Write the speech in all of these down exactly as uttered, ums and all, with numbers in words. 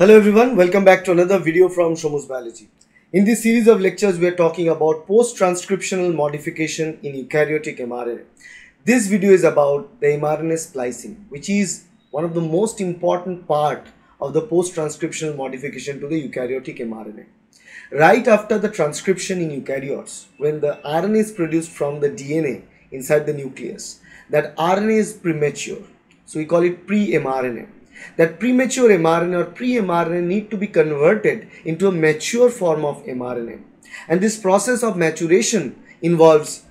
Hello everyone, welcome back to another video from Shomu's Biology. In this series of lectures, we are talking about post-transcriptional modification in eukaryotic mRNA. This video is about the mRNA splicing, which is one of the most important part of the post-transcriptional modification to the eukaryotic mRNA. Right after the transcription in eukaryotes, when the R N A is produced from the D N A inside the nucleus, that R N A is premature. So we call it pre-mRNA. That premature mRNA or pre-mRNA need to be converted into a mature form of mRNA, and this process of maturation involves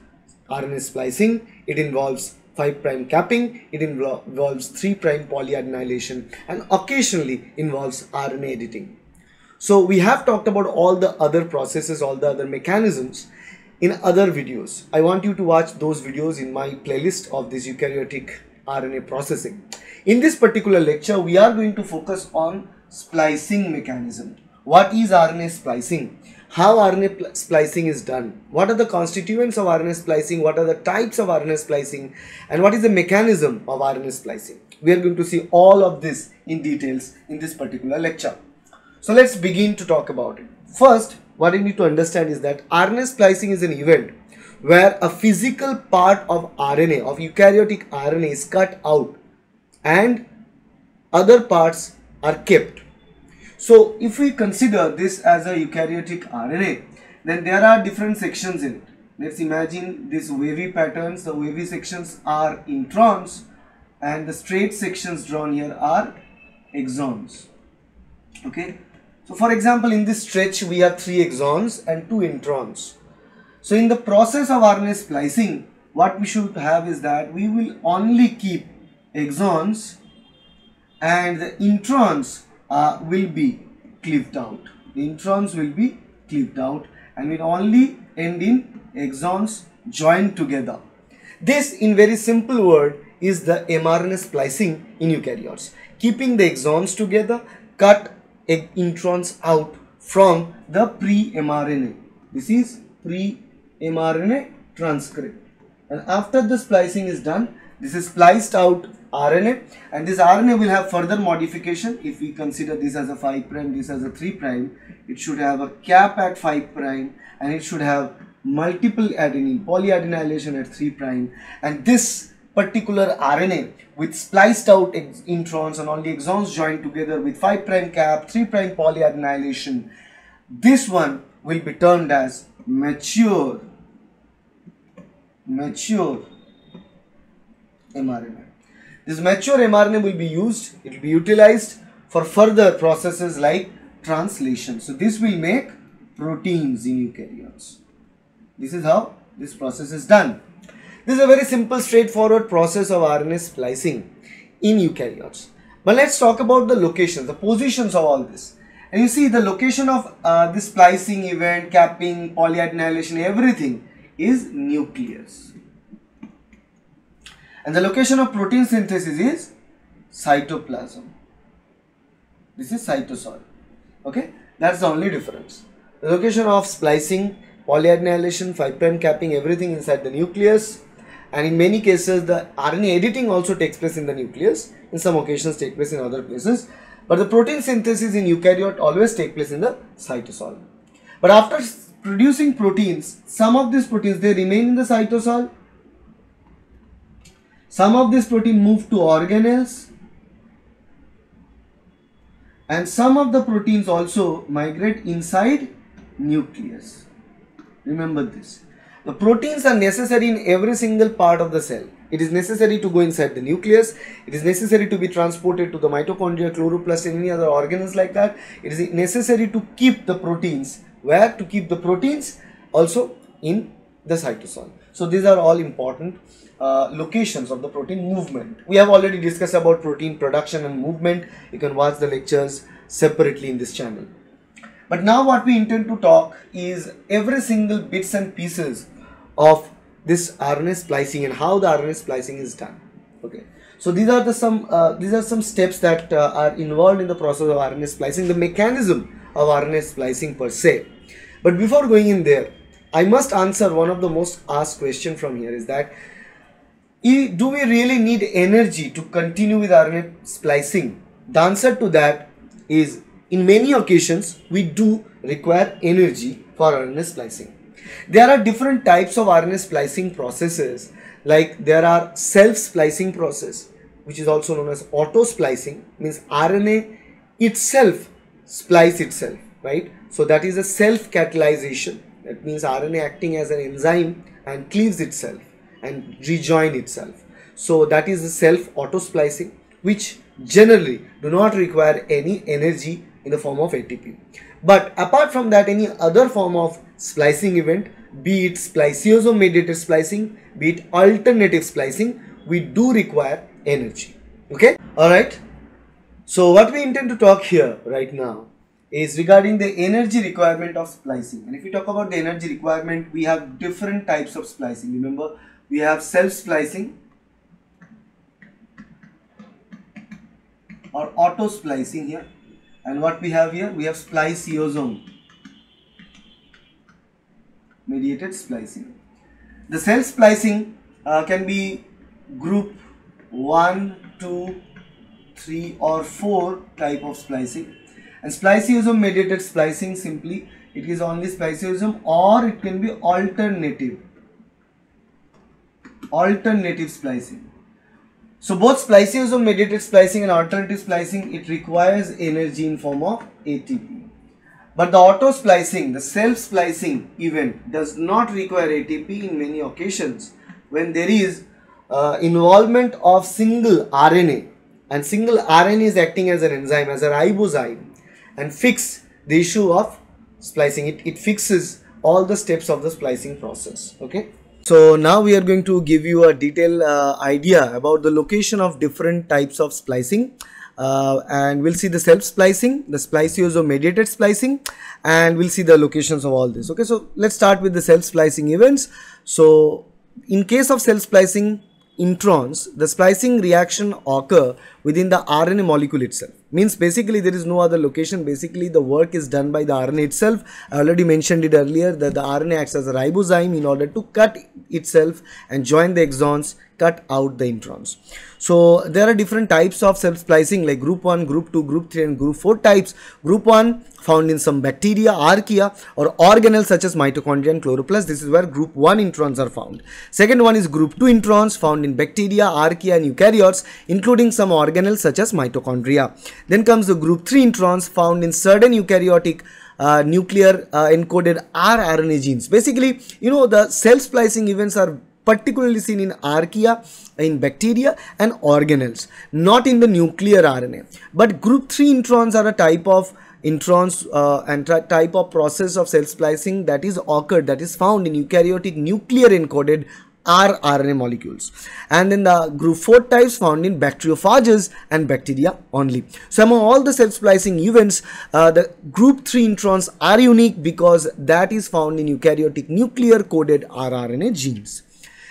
R N A splicing, it involves five' capping, it involves three' polyadenylation, and occasionally involves R N A editing. So we have talked about all the other processes, all the other mechanisms in other videos. I want you to watch those videos in my playlist of this eukaryotic R N A processing. In this particular lecture, we are going to focus on splicing mechanism. What is R N A splicing? How R N A splicing is done? What are the constituents of R N A splicing? What are the types of R N A splicing? And what is the mechanism of R N A splicing? We are going to see all of this in details in this particular lecture. So let's begin to talk about it. First, what you need to understand is that R N A splicing is an event where a physical part of R N A, of eukaryotic R N A, is cut out and other parts are kept. So if we consider this as a eukaryotic R N A, then there are different sections in it. Let's imagine these wavy patterns. The wavy sections are introns and the straight sections drawn here are exons. Okay. So for example, in this stretch we have three exons and two introns. So in the process of R N A splicing, what we should have is that we will only keep exons and the introns uh, will be clipped out. The introns will be clipped out and will only end in exons joined together. This, in very simple word, is the mRNA splicing in eukaryotes. Keeping the exons together, cut introns out from the pre-mRNA. This is pre-mRNA mRNA transcript, and after the splicing is done, this is spliced out R N A, and this R N A will have further modification. If we consider this as a five prime, this as a three prime, it should have a cap at five prime, and it should have multiple adenine polyadenylation at three prime, and this particular R N A with spliced out introns and only exons joined together with five prime cap, three prime polyadenylation, this one will be termed as mature mature mRNA. This mature mRNA will be used, it will be utilized for further processes like translation. So this will make proteins in eukaryotes. This is how this process is done. This is a very simple, straightforward process of R N A splicing in eukaryotes. But let's talk about the locations, the positions of all this. And you see the location of uh, this splicing event, capping, polyadenylation, everything is nucleus. And the location of protein synthesis is cytoplasm. This is cytosol. Okay, that's the only difference. The location of splicing, polyadenylation, five' capping, everything inside the nucleus. And in many cases, the R N A editing also takes place in the nucleus. In some occasions, take place in other places. But the protein synthesis in eukaryote always take place in the cytosol. But after producing proteins, some of these proteins, they remain in the cytosol. Some of these protein move to organelles. And some of the proteins also migrate inside nucleus. Remember this. The proteins are necessary in every single part of the cell. It is necessary to go inside the nucleus, it is necessary to be transported to the mitochondria, chloroplast, and any other organelles like that. It is necessary to keep the proteins, where to keep the proteins also in the cytosol. So these are all important uh, locations of the protein movement. We have already discussed about protein production and movement. You can watch the lectures separately in this channel. But now what we intend to talk is every single bits and pieces of this R N A splicing and how the R N A splicing is done. Okay, so these are the some uh, these are some steps that uh, are involved in the process of R N A splicing, the mechanism of R N A splicing per se. But before going in there, I must answer one of the most asked question from here, is that do we really need energy to continue with R N A splicing? The answer to that is In many occasions, we do require energy for R N A splicing. There are different types of R N A splicing processes, like there are self-splicing process, which is also known as auto-splicing, means R N A itself splice itself, right? So that is a self-catalyzation. That means R N A acting as an enzyme and cleaves itself and rejoin itself. So that is the self-auto-splicing, which generally do not require any energy in the form of A T P. But apart from that, any other form of splicing event, be it spliceosome mediated splicing, be it alternative splicing, we do require energy. Okay, all right. So what we intend to talk here right now is regarding the energy requirement of splicing. And if we talk about the energy requirement, we have different types of splicing. Remember, we have self-splicing or auto-splicing here, and what we have here, we have spliceosome mediated splicing. The self-splicing uh, can be group one, two, three or four type of splicing, and spliceosome mediated splicing, simply it is only spliceosome, or it can be alternative alternative splicing. So both spliceosome mediated splicing and alternative splicing, it requires energy in form of A T P. But the auto splicing, the self splicing event, does not require A T P in many occasions when there is uh, involvement of single R N A, and single R N A is acting as an enzyme, as a ribozyme, and fix the issue of splicing. It, it fixes all the steps of the splicing process. Okay. So now we are going to give you a detailed uh, idea about the location of different types of splicing, uh, and we'll see the self-splicing, the spliceosome mediated splicing, and we'll see the locations of all this. Okay, so let's start with the self-splicing events. So in case of self-splicing introns, the splicing reaction occur within the R N A molecule itself. Means basically there is no other location. Basically the work is done by the R N A itself. I already mentioned it earlier that the R N A acts as a ribozyme in order to cut itself and join the exons, cut out the introns. So there are different types of self-splicing, like group one, group two, group three and group four types. Group one found in some bacteria, archaea or organelles such as mitochondria and chloroplasts. This is where group one introns are found. Second one is group two introns found in bacteria, archaea and eukaryotes, including some organelles such as mitochondria. Then comes the group three introns found in certain eukaryotic uh, nuclear uh, encoded rRNA genes. Basically, you know, the self-splicing events are particularly seen in archaea, in bacteria and organelles, not in the nuclear R N A. But group three introns are a type of introns uh, and type of process of self-splicing that is occurred, that is found in eukaryotic nuclear encoded rRNA molecules. And then the group four types found in bacteriophages and bacteria only. So among all the self-splicing events, uh, the group three introns are unique because that is found in eukaryotic nuclear coded rRNA genes.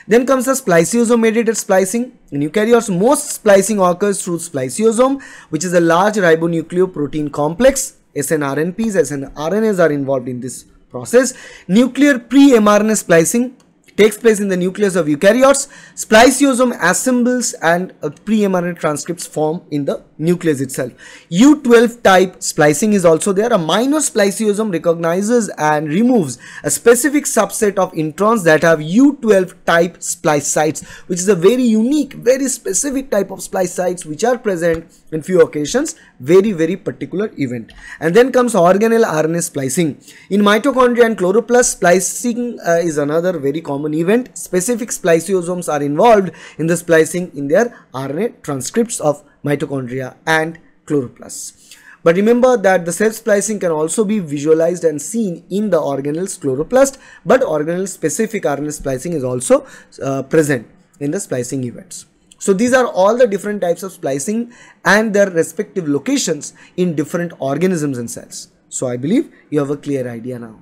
Then comes the spliceosome mediated splicing. In eukaryotes, most splicing occurs through spliceosome, which is a large ribonucleoprotein complex. S N R N Ps, S N R N As are involved in this process. Nuclear pre-mRNA splicing takes place in the nucleus of eukaryotes. Spliceosome assembles and uh, pre-mRNA transcripts form in the nucleus itself. U twelve type splicing is also there. A minor spliceosome recognizes and removes a specific subset of introns that have U twelve type splice sites, which is a very unique, very specific type of splice sites which are present in few occasions, very, very particular event. And then comes organelle R N A splicing. In mitochondria and chloroplast, splicing uh, is another very common event. Specific spliceosomes are involved in the splicing in their R N A transcripts of mitochondria and chloroplasts. But remember that the self-splicing can also be visualized and seen in the organelles, chloroplast, but organelle specific R N A splicing is also uh, present in the splicing events. So these are all the different types of splicing and their respective locations in different organisms and cells. So I believe you have a clear idea now.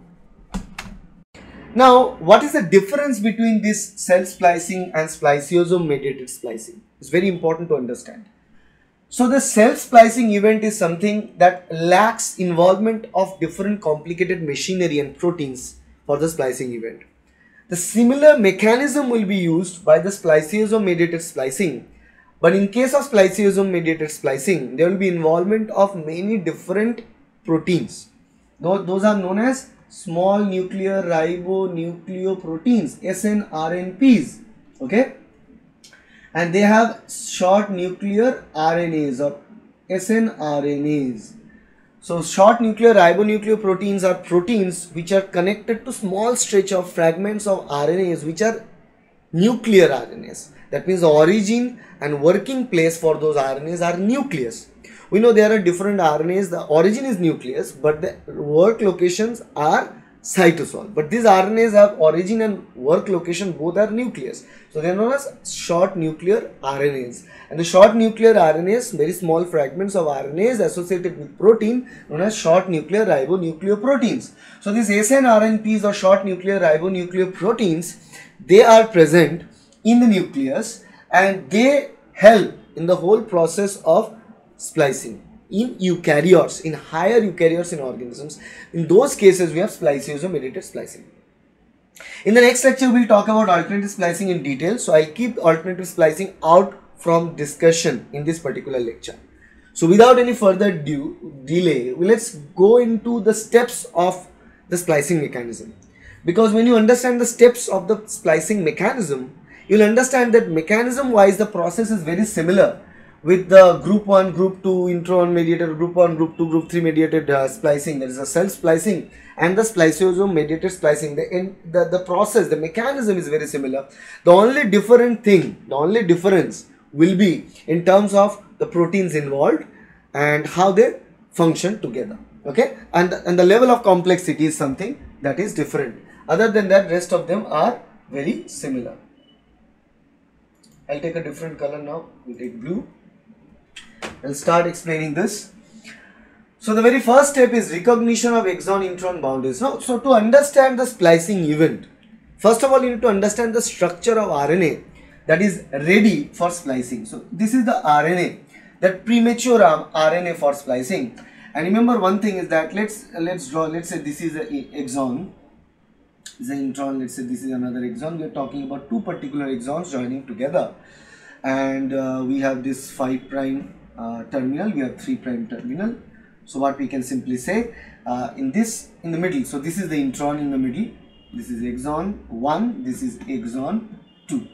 Now, what is the difference between this self-splicing and spliceosome mediated splicing? It's very important to understand. So the self-splicing event is something that lacks involvement of different complicated machinery and proteins for the splicing event. The similar mechanism will be used by the spliceosome mediated splicing, but in case of spliceosome mediated splicing, there will be involvement of many different proteins. Those, those are known as small nuclear ribonucleoproteins, S N R N Ps, okay, and they have short nuclear R N As or S N R N As. So short nuclear ribonucleoproteins are proteins which are connected to small stretch of fragments of R N As which are nuclear R N As. That means the origin and working place for those R N As are nucleus. We know there are different R N As, the origin is nucleus, but the work locations are cytosol. But these R N As have origin and work location, both are nucleus. So they are known as short nuclear R N As. And the short nuclear R N As, very small fragments of R N As associated with protein, known as short nuclear ribonucleoproteins. So these S N R N Ps or short nuclear ribonucleoproteins, they are present in the nucleus and they help in the whole process of splicing in eukaryotes, in higher eukaryotes in organisms. In those cases, we have spliceosome edited splicing. In the next lecture, we will talk about alternative splicing in detail. So, I will keep alternative splicing out from discussion in this particular lecture. So, without any further due, delay, let's go into the steps of the splicing mechanism. Because when you understand the steps of the splicing mechanism, you will understand that mechanism wise the process is very similar with the group one, group two, intron mediated, group one, group two, group three mediated uh, splicing, that is a self splicing, and the spliceosome mediated splicing. The, in, the, the process, the mechanism is very similar. The only different thing, the only difference will be in terms of the proteins involved and how they function together, okay, and, and the level of complexity is something that is different. Other than that, rest of them are very similar. I'll take a different color now, we'll take blue. I'll start explaining this. So the very first step is recognition of exon-intron boundaries. Now, so to understand the splicing event, first of all you need to understand the structure of R N A that is ready for splicing. So this is the R N A, that premature R N A for splicing. And remember one thing is that let's let's draw, let's say this is an exon, this is an intron, let's say this is another exon. We are talking about two particular exons joining together, and uh, we have this five prime uh, terminal, we have three prime terminal. So what we can simply say uh, in this, in the middle, so this is the intron in the middle, this is exon one, this is exon two.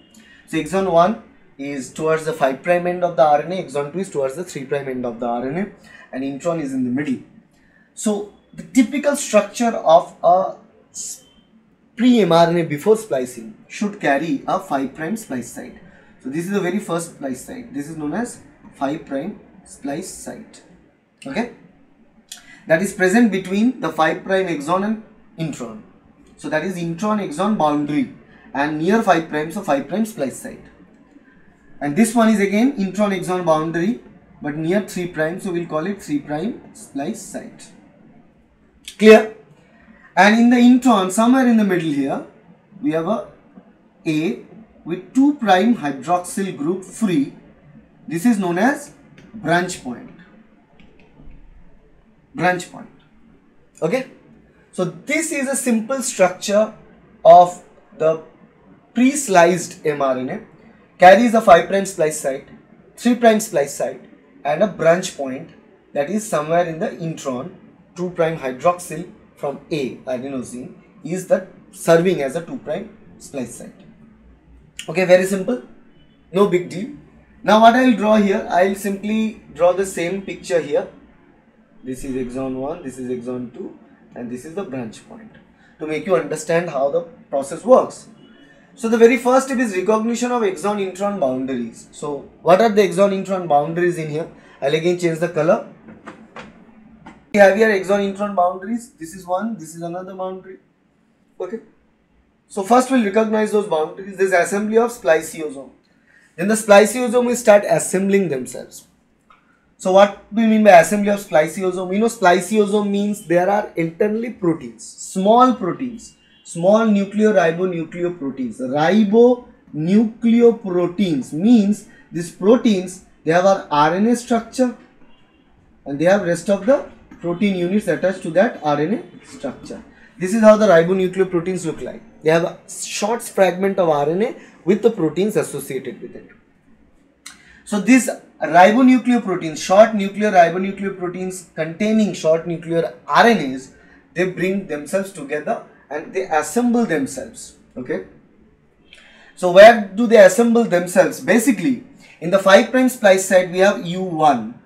So exon one is towards the five prime end of the R N A, exon two is towards the three prime end of the R N A, and intron is in the middle. So the typical structure of a pre-mRNA before splicing should carry a five prime splice site. So this is the very first splice site. This is known as five prime splice site. Okay, that is present between the five prime exon and intron. So that is intron exon boundary and near five prime, so five prime splice site. And this one is again intron exon boundary but near three prime, so we'll call it three prime splice site. Clear? And in the intron, somewhere in the middle here, we have a A with two prime hydroxyl group free. This is known as branch point. Branch point. Okay. So this is a simple structure of the pre-sliced mRNA. Carries a five prime splice site, three prime splice site, and a branch point that is somewhere in the intron. Two prime hydroxyl from A, adenosine, is that serving as a two prime splice site. Okay, very simple, no big deal. Now what I will draw here, I will simply draw the same picture here. This is exon one, this is exon two, and this is the branch point, to make you understand how the process works. So the very first step is recognition of exon-intron boundaries. So what are the exon-intron boundaries in here? I will again change the color. We have here exon-intron boundaries. This is one, this is another boundary. Okay. So first we'll recognize those boundaries. This assembly of spliceosome. Then the spliceosome will start assembling themselves. So what do we mean by assembly of spliceosome? You know, spliceosome means there are internally proteins, small proteins, small nuclear ribonucleoproteins. Ribonucleoproteins means these proteins, they have our R N A structure and they have rest of the protein units attached to that R N A structure. This is how the ribonucleoproteins look like. They have a short fragment of R N A with the proteins associated with it. So these ribonucleoproteins, short nuclear ribonucleoproteins containing short nuclear R N As, they bring themselves together and they assemble themselves. Okay. So where do they assemble themselves? Basically, in the five' splice site, we have U one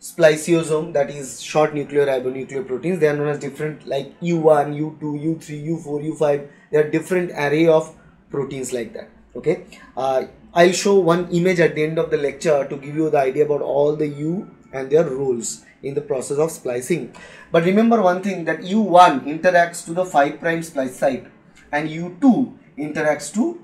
spliceosome, that is short nuclear ribonucleoproteins. They are known as different, like U one, U two, U three, U four, U five. They are different array of proteins like that. Okay. Uh, I'll show one image at the end of the lecture to give you the idea about all the U and their roles in the process of splicing. But remember one thing, that U one interacts to the five' splice site and U two interacts to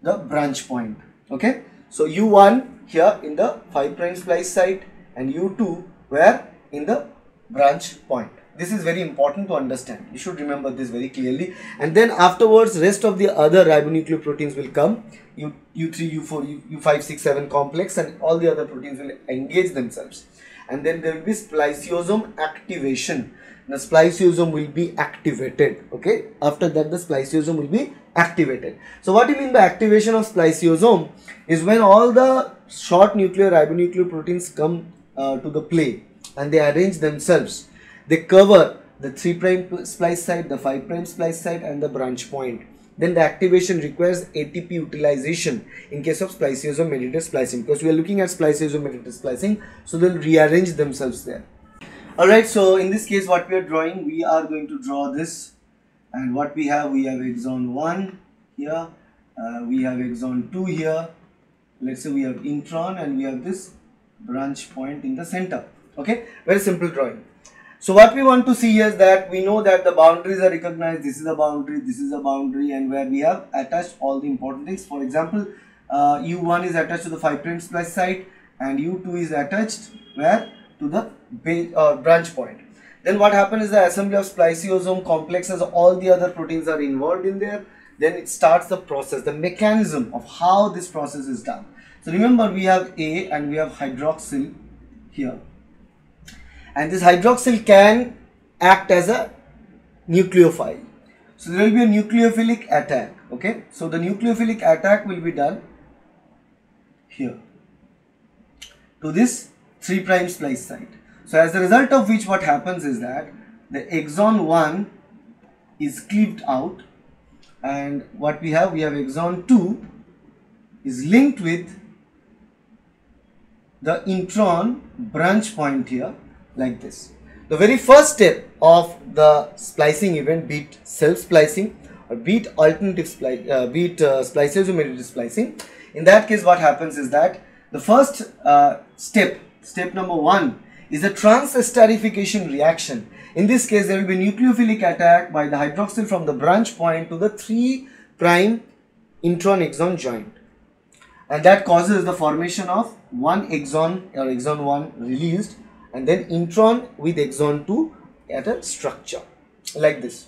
the branch point. Okay. So U one here in the five' splice site and U two where in the branch point. This is very important to understand. You should remember this very clearly. And then afterwards, rest of the other ribonucleoproteins will come, U, U3, U4, U5, six, seven complex, and all the other proteins will engage themselves. And then there will be spliceosome activation. The spliceosome will be activated. Okay. After that, the spliceosome will be activated. So what do you mean by activation of spliceosome? Is when all the short nuclear ribonucleoproteins come uh, to the play and they arrange themselves. They cover the three' splice site, the five' splice site, and the branch point. Then the activation requires A T P utilization in case of spliceosome mediated splicing, because we are looking at spliceosome mediated splicing, so they'll rearrange themselves there. Alright, so in this case what we are drawing, we are going to draw this, and what we have, we have exon one here, uh, we have exon two here, let's say we have intron, and we have this branch point in the center. Okay, very simple drawing. So what we want to see is that we know that the boundaries are recognized. This is the boundary, this is the boundary, and where we have attached all the important things. For example, uh, U one is attached to the five' splice site and U two is attached where to the base, uh, branch point. Then what happens is the assembly of spliceosome complexes, all the other proteins are involved in there. Then it starts the process, the mechanism of how this process is done. So remember, we have A and we have hydroxyl here. And this hydroxyl can act as a nucleophile. So there will be a nucleophilic attack. Okay. So the nucleophilic attack will be done here to this three' splice site. So as a result of which what happens is that the exon one is cleaved out, and what we have, we have exon two is linked with the intron branch point here. Like this. The very first step of the splicing event, be it self splicing or be it alternative spli uh, be it uh, spliceosome mediated splicing, in that case what happens is that the first uh, step, step number one, is a transesterification reaction. In this case there will be nucleophilic attack by the hydroxyl from the branch point to the three' intron exon joint, and that causes the formation of one exon or exon one released, and then intron with exon two at a structure like this.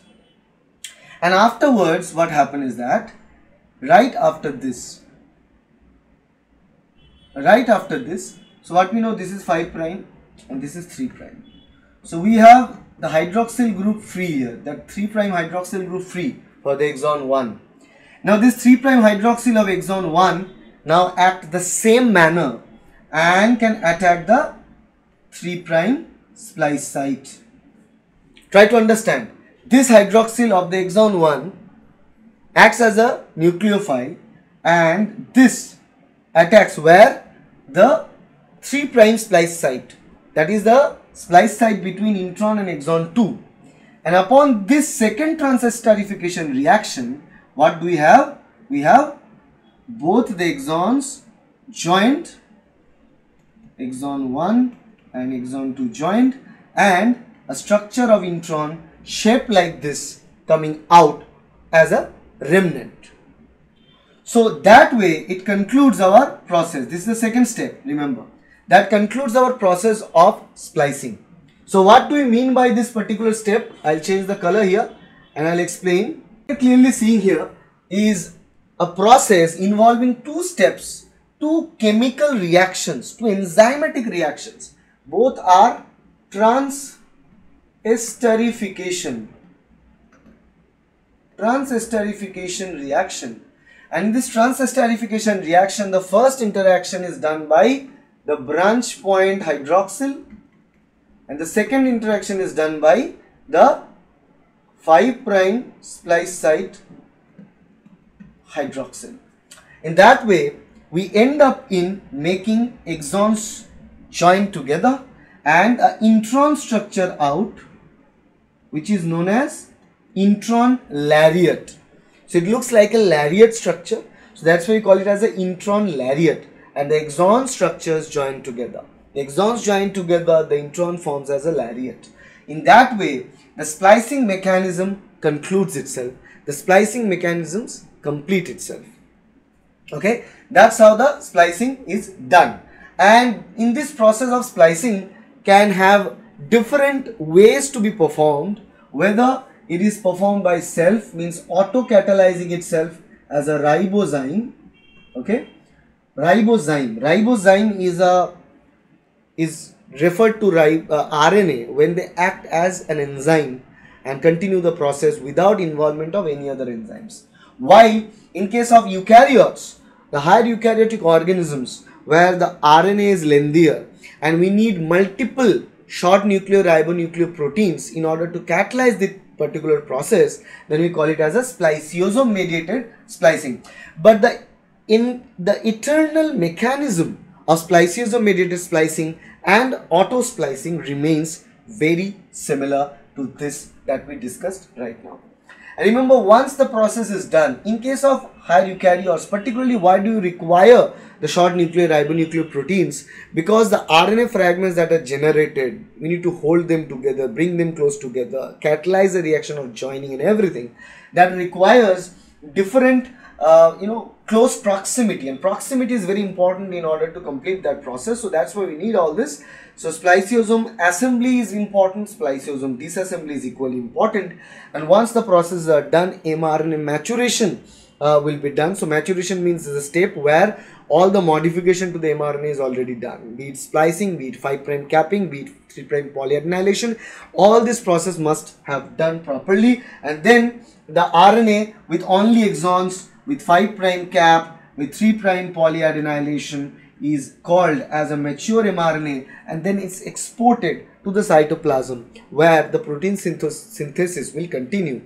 And afterwards what happens is that right after this, right after this, so what we know, this is five' and this is three'. So we have the hydroxyl group free here, that three' hydroxyl group free for the exon one. Now this three' hydroxyl of exon one now act the same manner and can attack the three' splice site. Try to understand. This hydroxyl of the exon one acts as a nucleophile, and this attacks where? The three' splice site. That is the splice site between intron and exon two. And upon this second transesterification reaction, what do we have? We have both the exons joined, exon one and exon two joined, and a structure of intron shaped like this coming out as a remnant. So that way it concludes our process. This is the second step, remember. That concludes our process of splicing. So what do we mean by this particular step? I'll change the color here and I'll explain. What you're clearly seeing here is a process involving two steps, two chemical reactions, two enzymatic reactions. Both are transesterification, transesterification reaction. And this transesterification reaction, the first interaction is done by the branch point hydroxyl, and the second interaction is done by the five prime splice site hydroxyl. In that way, we end up in making exons join together and an intron structure out, which is known as intron lariat. So it looks like a lariat structure. So that's why we call it as an intron lariat. And the exon structures join together. The exons join together, the intron forms as a lariat. In that way, the splicing mechanism concludes itself. The splicing mechanisms complete itself. Okay, that's how the splicing is done. And in this process of splicing can have different ways to be performed, whether it is performed by self, means auto catalyzing itself as a ribozyme. Okay, ribozyme ribozyme is a is referred to rib, uh, R N A when they act as an enzyme and continue the process without involvement of any other enzymes. While in case of eukaryotes, the higher eukaryotic organisms where the R N A is lengthier and we need multiple short nuclear ribonucleoproteins in order to catalyze the particular process, then we call it as a spliceosome mediated splicing. But the in the eternal mechanism of spliceosome mediated splicing and auto splicing remains very similar to this that we discussed right now. And remember, once the process is done, in case of higher eukaryotes, particularly why do you require the short nuclear ribonucleoproteins? Because the R N A fragments that are generated, we need to hold them together, bring them close together, catalyze the reaction of joining and everything. That requires different, uh, you know, close proximity, and proximity is very important in order to complete that process. So that's why we need all this. So spliceosome assembly is important, spliceosome disassembly is equally important. And once the processes are done, mRNA maturation uh, will be done. So maturation means is a step where all the modification to the mRNA is already done, be it splicing, be it five prime capping, be it three prime polyadenylation. All this process must have done properly, and then the R N A with only exons, with five prime cap, with three prime polyadenylation is called as a mature mRNA, and then it's exported to the cytoplasm where the protein synthesis will continue,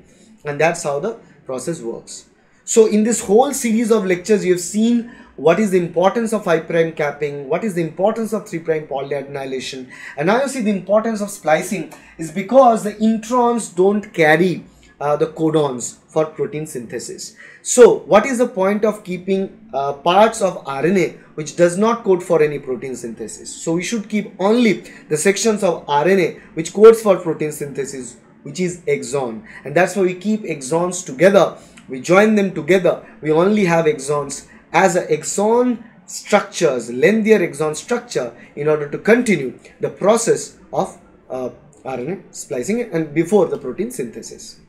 and that's how the process works. So in this whole series of lectures you have seen what is the importance of five prime capping, what is the importance of three prime polyadenylation, and now you see the importance of splicing is because the introns don't carry Uh, the codons for protein synthesis. So what is the point of keeping uh, parts of R N A which does not code for any protein synthesis? So we should keep only the sections of R N A which codes for protein synthesis, which is exon, and that's why we keep exons together, we join them together, we only have exons as an exon structures, lengthier exon structure, in order to continue the process of uh, R N A splicing and before the protein synthesis.